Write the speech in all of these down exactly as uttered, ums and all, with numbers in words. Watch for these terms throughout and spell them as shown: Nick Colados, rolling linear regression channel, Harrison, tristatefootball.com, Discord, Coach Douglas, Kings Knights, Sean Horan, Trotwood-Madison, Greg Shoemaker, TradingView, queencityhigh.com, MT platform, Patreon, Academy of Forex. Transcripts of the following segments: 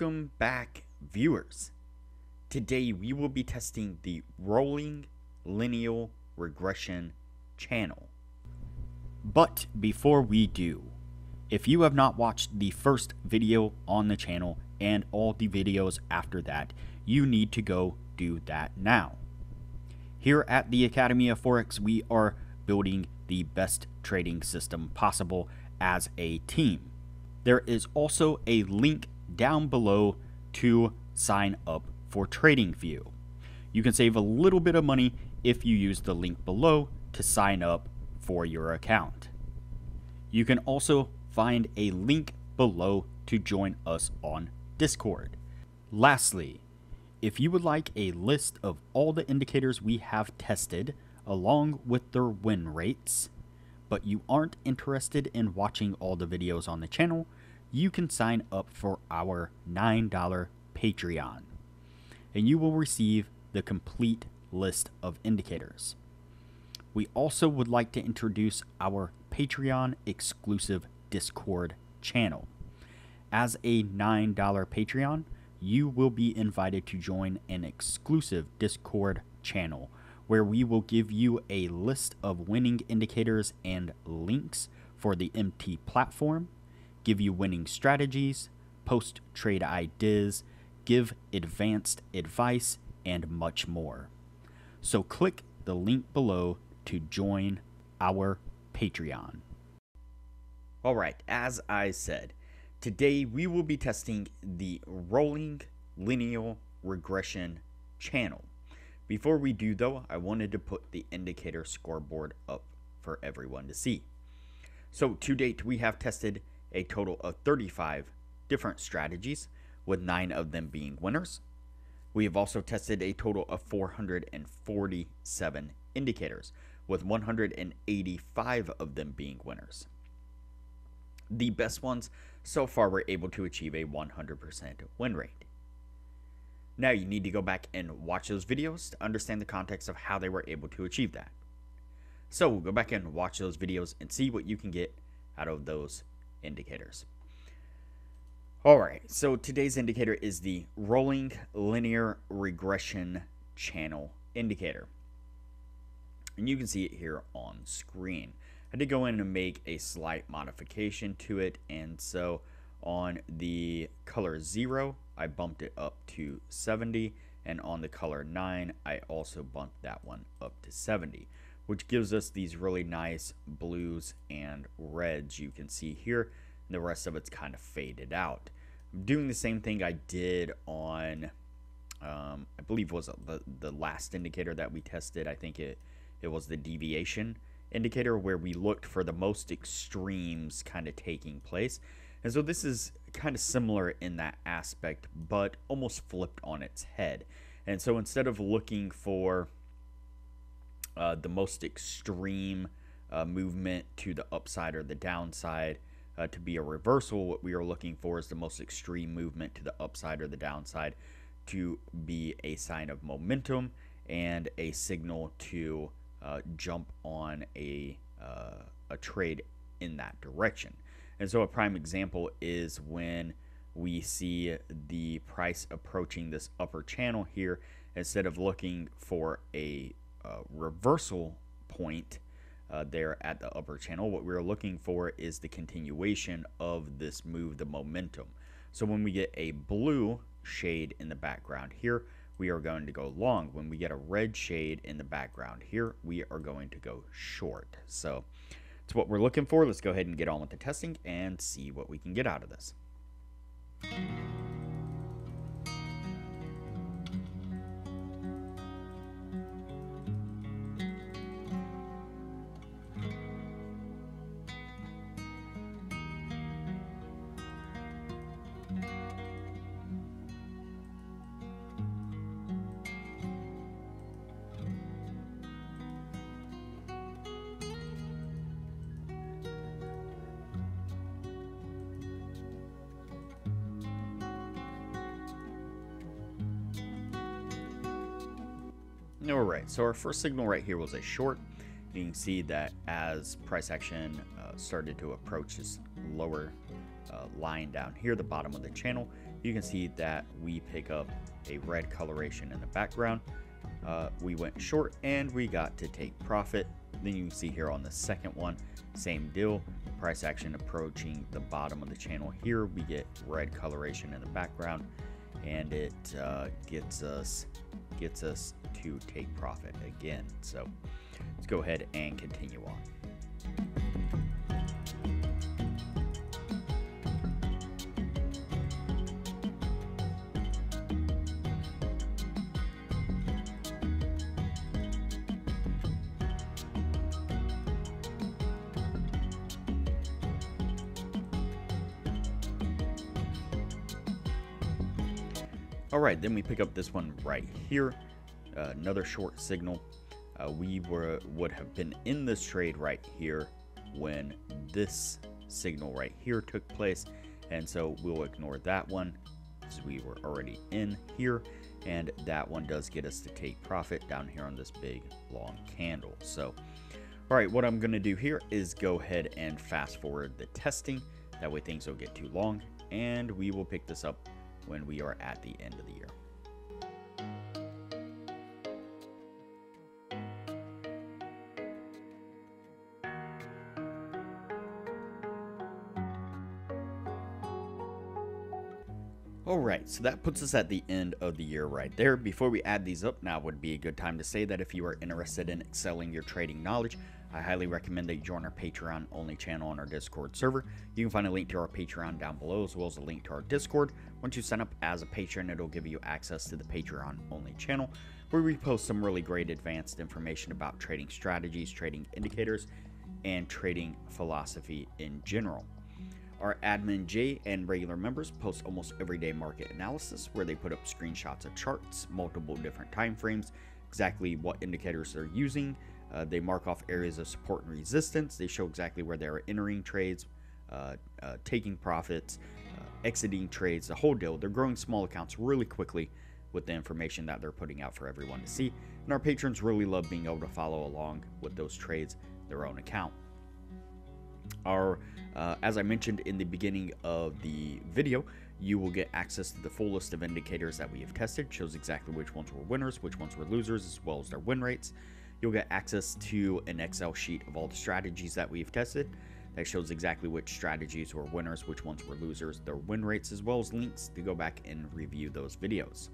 Welcome back, viewers. Today we will be testing the rolling linear regression channel. But before we do, if you have not watched the first video on the channel and all the videos after that, you need to go do that now. Here at the Academy of Forex, we are building the best trading system possible as a team. There is also a link down below to sign up for TradingView. You can save a little bit of money if you use the link below to sign up for your account. You can also find a link below to join us on Discord. Lastly, if you would like a list of all the indicators we have tested along with their win rates, but you aren't interested in watching all the videos on the channel, you can sign up for our nine dollar Patreon, and you will receive the complete list of indicators. We also would like to introduce our Patreon exclusive Discord channel. As a nine dollar Patreon, you will be invited to join an exclusive Discord channel where we will give you a list of winning indicators and links for the M T platform, give you winning strategies, post trade ideas, give advanced advice, and much more. So click the link below to join our Patreon. All right, as I said, today we will be testing the rolling linear regression channel. Before we do though, I wanted to put the indicator scoreboard up for everyone to see. So to date, we have tested a total of thirty-five different strategies, with nine of them being winners. We have also tested a total of four hundred forty-seven indicators, with one hundred eighty-five of them being winners. The best ones so far were able to achieve a one hundred percent win rate. Now you need to go back and watch those videos to understand the context of how they were able to achieve that. So go back and watch those videos and see what you can get out of those indicators. All right, so today's indicator is the rolling linear regression channel indicator, and you can see it here on screen. I did go in and make a slight modification to it, and so on the color zero I bumped it up to seventy, and on the color nine I also bumped that one up to seventy, which gives us these really nice blues and reds you can see here, and the rest of it's kind of faded out. I'm doing the same thing I did on, um, I believe was the, the last indicator that we tested. I think it, it was the deviation indicator, where we looked for the most extremes kind of taking place. And so this is kind of similar in that aspect, but almost flipped on its head. And so instead of looking for Uh, the most extreme uh, movement to the upside or the downside uh, to be a reversal, what we are looking for is the most extreme movement to the upside or the downside to be a sign of momentum and a signal to uh, jump on a, uh, a trade in that direction. And so a prime example is when we see the price approaching this upper channel here. Instead of looking for a Uh, reversal point uh, there at the upper channel, what we're looking for is the continuation of this move, the momentum. So when we get a blue shade in the background here, we are going to go long. When we get a red shade in the background here, we are going to go short. So that's what we're looking for. Let's go ahead and get on with the testing and see what we can get out of this. All right, so our first signal right here was a short. You can see that as price action uh, started to approach this lower uh, line down here, the bottom of the channel, you can see that we pick up a red coloration in the background. Uh, we went short and we got to take profit. Then you can see here on the second one, same deal, price action approaching the bottom of the channel. Here we get red coloration in the background, and it uh, gets us gets us to take profit again. So let's go ahead and continue on. All right, then we pick up this one right here, uh, another short signal. Uh, we were would have been in this trade right here when this signal right here took place, and so we'll ignore that one because we were already in here, and that one does get us to take profit down here on this big long candle. So, all right, what I'm gonna do here is go ahead and fast forward the testing. That way things don't get too long, and we will pick this up when we are at the end of the year. All right, so that puts us at the end of the year right there. Before we add these up, now would be a good time to say that if you are interested in excelling your trading knowledge, I highly recommend that you join our Patreon only channel on our Discord server. You can find a link to our Patreon down below, as well as a link to our Discord. Once you sign up as a patron, it'll give you access to the Patreon only channel, where we post some really great advanced information about trading strategies, trading indicators, and trading philosophy in general. Our admin Jay and regular members post almost everyday market analysis, where they put up screenshots of charts, multiple different time frames, exactly what indicators they're using. Uh, they mark off areas of support and resistance. They show exactly where they are entering trades, uh, uh, taking profits, uh, exiting trades, the whole deal. They're growing small accounts really quickly with the information that they're putting out for everyone to see. And our patrons really love being able to follow along with those trades, their own account. Our, uh, as I mentioned in the beginning of the video, you will get access to the full list of indicators that we have tested. It shows exactly which ones were winners, which ones were losers, as well as their win rates. You'll get access to an Excel sheet of all the strategies that we've tested that shows exactly which strategies were winners, which ones were losers, their win rates, as well as links to go back and review those videos.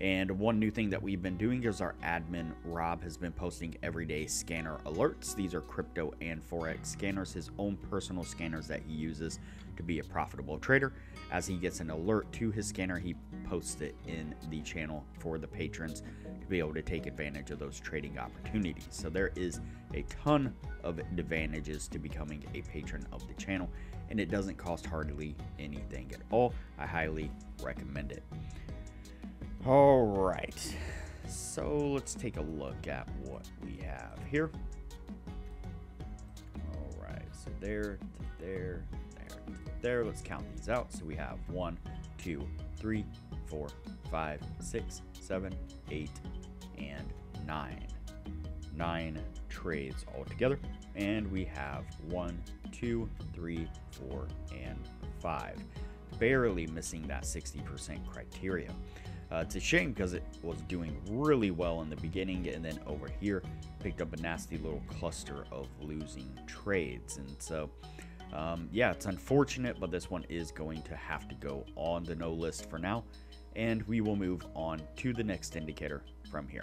And one new thing that we've been doing is our admin Rob has been posting everyday scanner alerts. These are crypto and Forex scanners, his own personal scanners that he uses to be a profitable trader. As he gets an alert to his scanner, he posts it in the channel for the patrons to be able to take advantage of those trading opportunities. So there is a ton of advantages to becoming a patron of the channel, and it doesn't cost hardly anything at all. I highly recommend it. All right, so let's take a look at what we have here. All right, so there to there, there to there. Let's count these out. So we have one, two, three, four, five, six, seven, eight, and nine. Nine trades altogether. And we have one, two, three, four, and five. Barely missing that sixty percent criteria. Uh, it's a shame because it was doing really well in the beginning, and then over here picked up a nasty little cluster of losing trades. And so, um, yeah, it's unfortunate, but this one is going to have to go on the no list for now, and we will move on to the next indicator from here.